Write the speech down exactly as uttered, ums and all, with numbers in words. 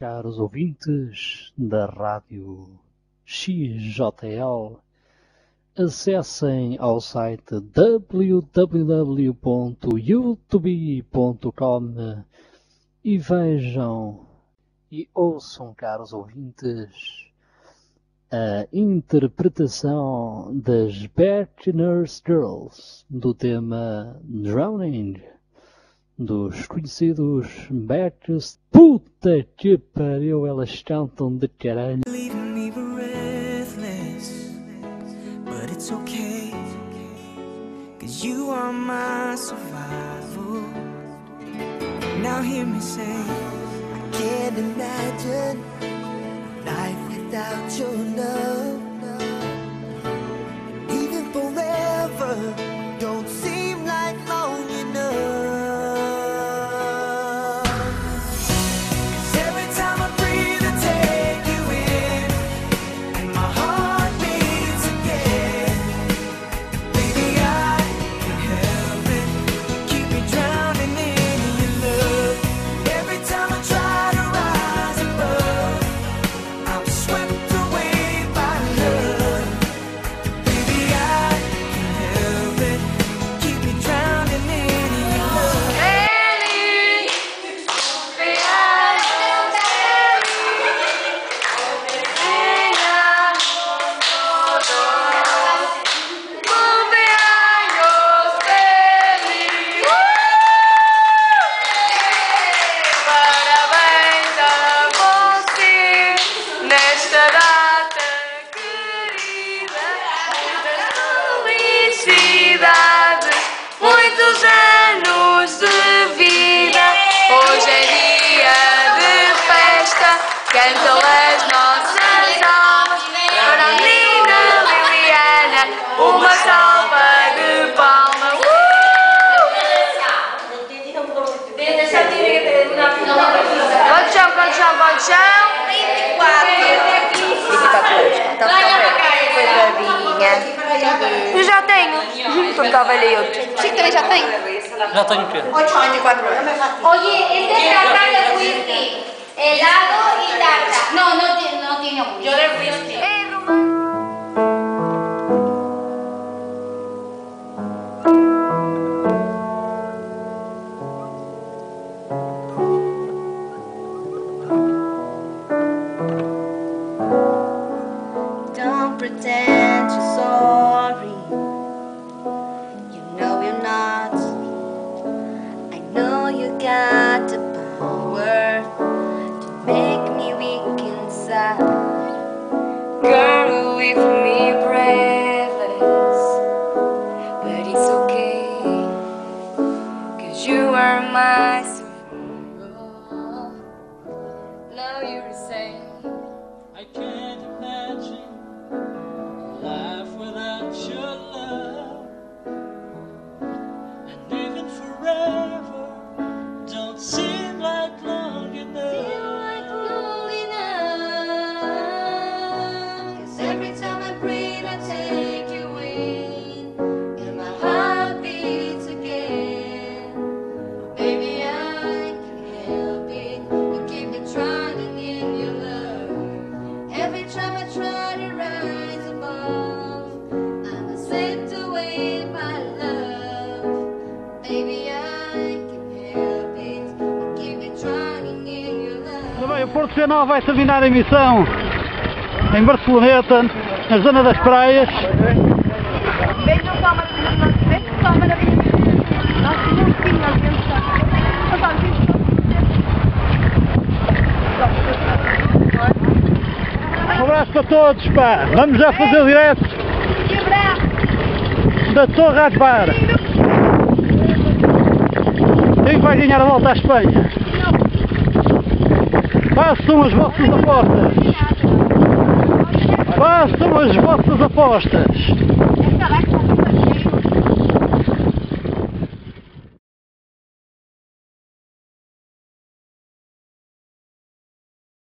Caros ouvintes da Rádio X J L, acessem ao site w w w ponto youtube ponto com e vejam e ouçam, caros ouvintes, a interpretação das Bad Nurse Girls do tema Drowning, dos conhecidos Bats. Puta que pariu, elas cantam de caralho. Leaving me breathless, but it's okay, cause you are my survival. Now hear me say, I can't imagine life without your love. Even forever eu já tenho. Então estava ali eu. Chico também já tem? Já tenho o quê? oito, quatro anos. Oye, este es la calle whisky, helado y tarta. No, no tiene, no tiene. Yo de whisky. Don't pretend you're sorry. You know you're not. I know you got the power to make me weak inside. Girl, leave me breathless, but it's okay, cause you are my survival. Now you're saying I can't imagine life without your love, and even forever don't seem like long enough. Seem like long enough. Cause every time I breathe, I take you in, and my heart beats again. Baby, I can help it. You keep me drowning in your love. Every time I try to rise above, o Porto Canal vai terminar a emissão em Barceloneta, na zona das praias. Um abraço para todos, pá. Vamos já fazer o direto da Torre Adbar. Quem vai ganhar a volta à Espanha? Façam as vossas apostas! Façam as vossas apostas!